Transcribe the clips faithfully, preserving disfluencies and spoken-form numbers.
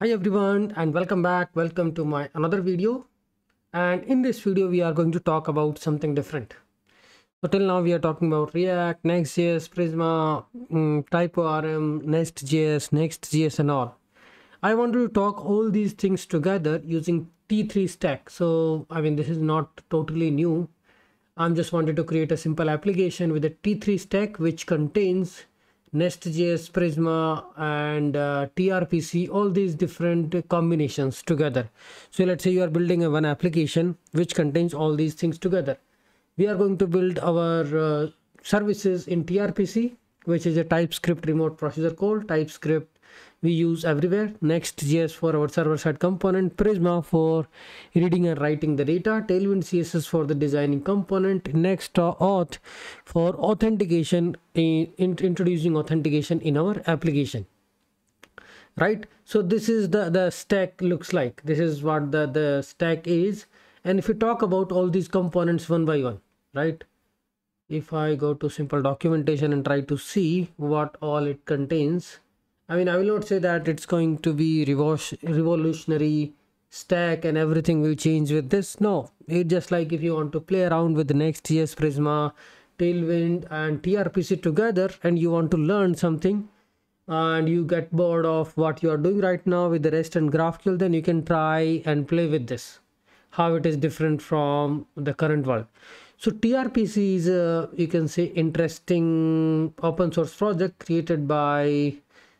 Hi everyone and welcome back. Welcome to my another video, and in this video we are going to talk about something different. So till now we are talking about React, Next.js, Prisma, um, TypeORM, Nest.js, Next.js and all. I want to talk all these things together using T three Stack. So I mean this is not totally new. I'm just wanted to create a simple application with a T three Stack which contains Nest.js, Prisma and uh, tRPC, all these different combinations together. So let's say you are building a one application which contains all these things together. We are going to build our uh, services in tRPC, which is a TypeScript remote procedure call. TypeScript we use everywhere. Next.js for our server-side component, Prisma for reading and writing the data, Tailwind C S S for the designing component, NextAuth for authentication, in, in, introducing authentication in our application. Right? So this is the, the stack looks like. This is what the, the stack is. And if you talk about all these components one by one, right? If I go to simple documentation and try to see what all it contains, I mean, I will not say that it's going to be revolutionary stack and everything will change with this. No, it's just like if you want to play around with the Next.js, Prisma, Tailwind and tRPC together and you want to learn something and you get bored of what you are doing right now with the REST and GraphQL, then you can try and play with this, how it is different from the current world. So tRPC is a, you can say, interesting open source project created by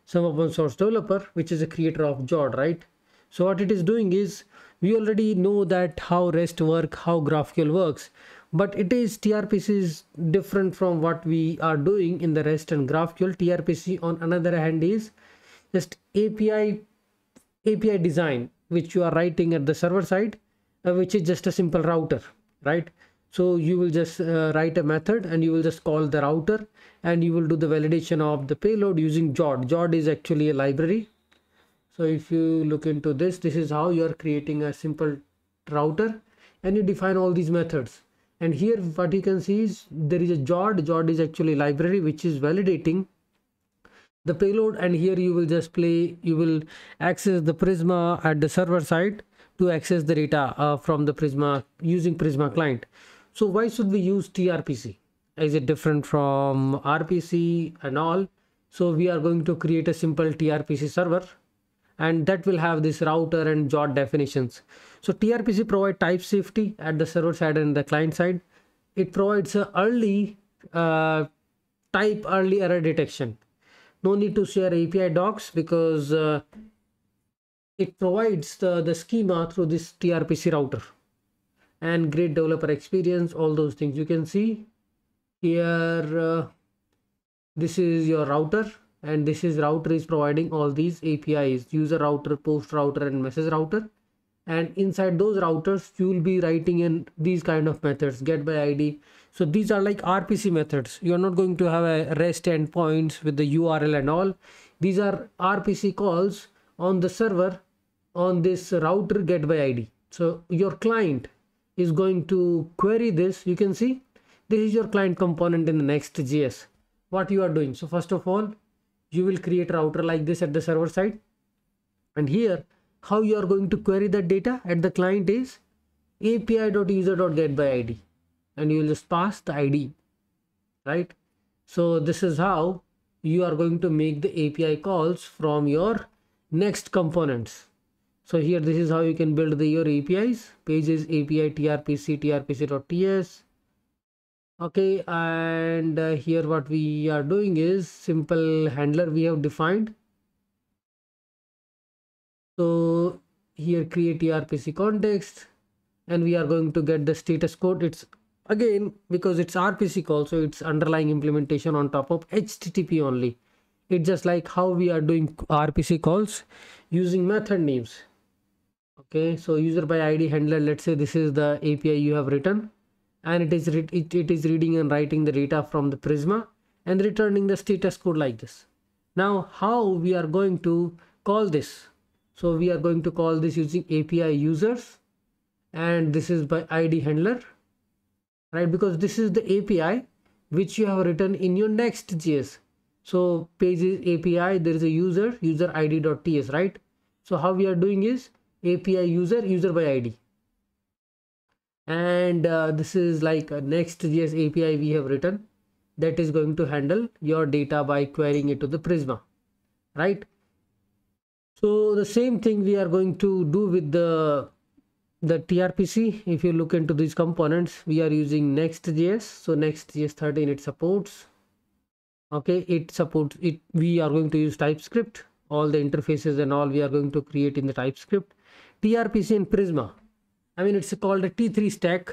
some open source developer, which is a creator of Zod, right? So what it is doing is, we already know that how REST work, how GraphQL works, but it is tRPC is different from what we are doing in the REST and GraphQL. tRPC on another hand is just A P I, A P I design, which you are writing at the server side, uh, which is just a simple router, right? So you will just uh, write a method and you will just call the router and you will do the validation of the payload using Zod. Zod is actually a library. So if you look into this, this is how you are creating a simple router and you define all these methods. And here what you can see is there is a Zod. Zod is actually a library which is validating the payload, and here you will just play, you will access the Prisma at the server side to access the data uh, from the Prisma using Prisma client. So why should we use tRPC? Is it different from R P C and all? So we are going to create a simple tRPC server and that will have this router and Zod definitions. So tRPC provides type safety at the server side and the client side. It provides a early uh, type early error detection. No need to share A P I docs because uh, it provides the, the schema through this tRPC router. And great developer experience, all those things you can see here. Uh, this is your router, and this is router is providing all these A P Is: user router, post router and message router. And inside those routers you will be writing in these kind of methods, get by I D. So these are like R P C methods. You are not going to have a REST endpoints with the U R L and all. These are R P C calls on the server on this router, get by I D. So your client is going to query this. You can see this is your client component in the Next.js. What you are doing, so first of all you will create a router like this at the server side, and here how you are going to query that data at the client is api.user.getById, and you will just pass the I D, right? So this is how you are going to make the A P I calls from your Next components. So here this is how you can build the your A P Is. Pages A P I, tRPC, tRPC.ts. Okay, and uh, here what we are doing is simple handler we have defined. So here create tRPC context, and we are going to get the status code. It's again because it's R P C call, so it's underlying implementation on top of H T T P only. It's just like how we are doing R P C calls using method names. Okay, so user by I D handler, let's say this is the A P I you have written, and it is it, it is reading and writing the data from the Prisma and returning the status code like this. Now how we are going to call this? So we are going to call this using A P I users, and this is by I D handler, right? Because this is the A P I which you have written in your Next.js. So pages A P I, there is a user, user I D.ts, right? So how we are doing is A P I user, user by I D. And uh, this is like a Next.js A P I we have written that is going to handle your data by querying it to the Prisma, right? So the same thing we are going to do with the the tRPC. If you look into these components, we are using Next.js. So Next.js thirteen it supports. Okay, it supports it. We are going to use TypeScript. All the interfaces and all we are going to create in the TypeScript. tRPC and Prisma. I mean, it's called a T three stack.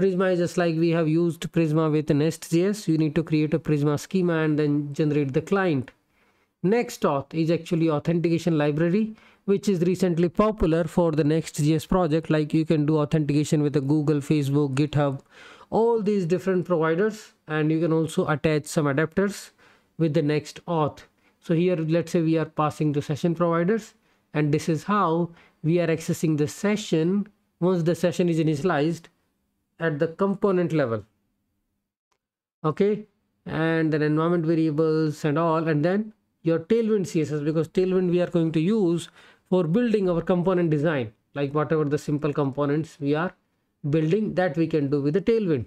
Prisma is just like we have used Prisma with Nest.js. You need to create a Prisma schema and then generate the client. NextAuth is actually authentication library, which is recently popular for the Next.js project. Like you can do authentication with a Google, Facebook, GitHub, all these different providers, and you can also attach some adapters with the NextAuth. So here, let's say we are passing the session providers, and this is how we are accessing the session. Once the session is initialized at the component level, okay, and then environment variables and all, and then your Tailwind C S S, because Tailwind we are going to use for building our component design, like whatever the simple components we are building, that we can do with the Tailwind.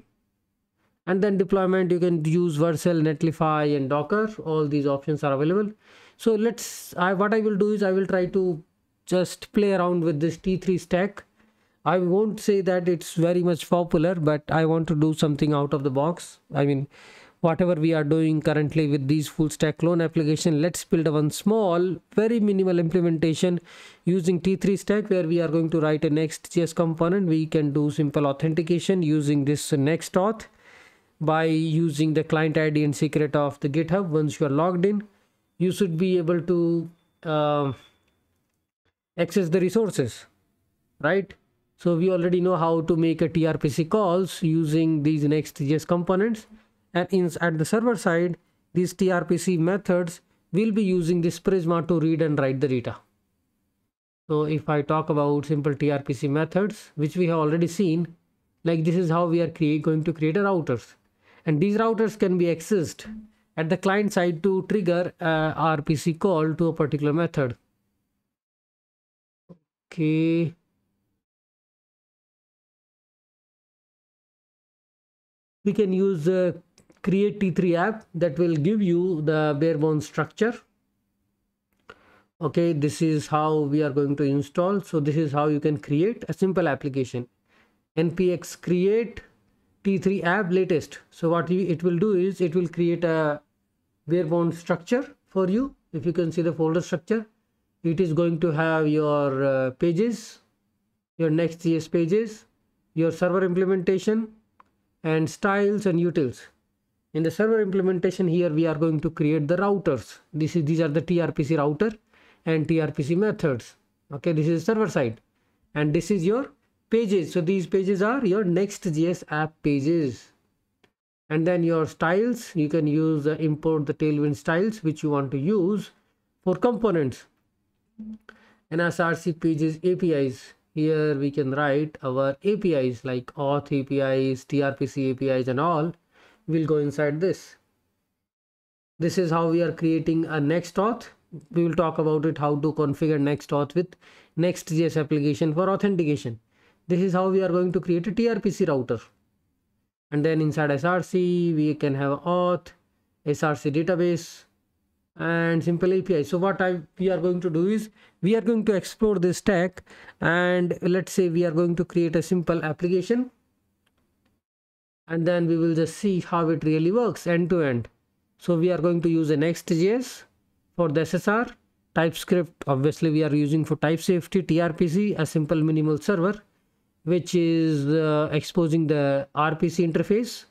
And then deployment, you can use Vercel, Netlify and Docker. All these options are available. So let's, I, what I will do is I will try to just play around with this T three stack. I won't say that it's very much popular, but I want to do something out of the box. I mean, whatever we are doing currently with these full stack clone application, let's build one small, very minimal implementation using T three stack, where we are going to write a Next.js component. We can do simple authentication using this NextAuth by using the client I D and secret of the GitHub. Once you are logged in, you should be able to uh, access the resources, right? So we already know how to make a tRPC calls using these Next.js components, and in, at the server side, these tRPC methods will be using this Prisma to read and write the data. So if I talk about simple tRPC methods, which we have already seen, like this is how we are create, going to create a routers, and these routers can be accessed at the client side to trigger a R P C call to a particular method. Okay. We can use uh, create T three app that will give you the bare bones structure. Okay, this is how we are going to install. So this is how you can create a simple application. Npx create T three app latest. So what you, it will do is it will create a bare bones structure for you. If you can see the folder structure, it is going to have your uh, pages, your Next.js pages, your server implementation, and styles and utils. In the server implementation, here we are going to create the routers. This is, these are the tRPC router and tRPC methods. Okay, this is server side, and this is your pages. So these pages are your Next.js app pages. And then your styles, you can use uh, import the Tailwind styles which you want to use for components. N S R C pages A P Is. Here we can write our A P Is like auth A P Is, tRPC A P Is and all will go inside this. This is how we are creating a NextAuth. We will talk about it, how to configure NextAuth with Next.js application for authentication. This is how we are going to create a tRPC router. And then inside S R C, we can have auth, S R C database, and simple A P I. So what I we are going to do is we are going to explore this stack, and let's say we are going to create a simple application, and then we will just see how it really works end to end. So we are going to use a Next.js for the S S R, TypeScript obviously we are using for type safety, tRPC a simple minimal server which is uh, exposing the R P C interface,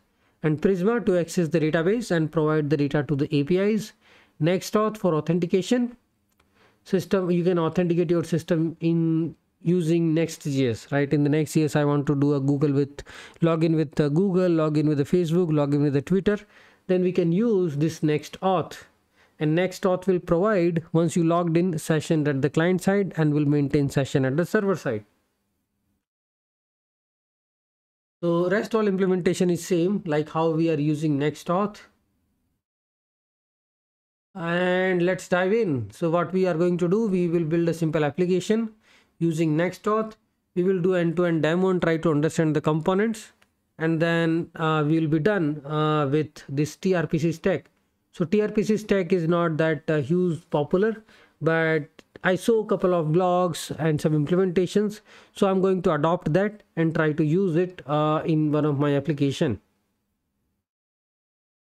and Prisma to access the database and provide the data to the A P Is. NextAuth for authentication system, you can authenticate your system in using Next.js, right? In the Next.js, I want to do a Google with login with uh, Google, login with the Facebook, login with the Twitter. Then we can use this NextAuth, and NextAuth will provide, once you logged in, session at the client side and will maintain session at the server side. So rest all implementation is same like how we are using NextAuth. And let's dive in. So what we are going to do, we will build a simple application using NextAuth. We will do end-to-end demo and try to understand the components, and then uh, we will be done uh, with this T R P C stack. So T R P C stack is not that uh, huge popular, but I saw a couple of blogs and some implementations, so I'm going to adopt that and try to use it uh, in one of my application.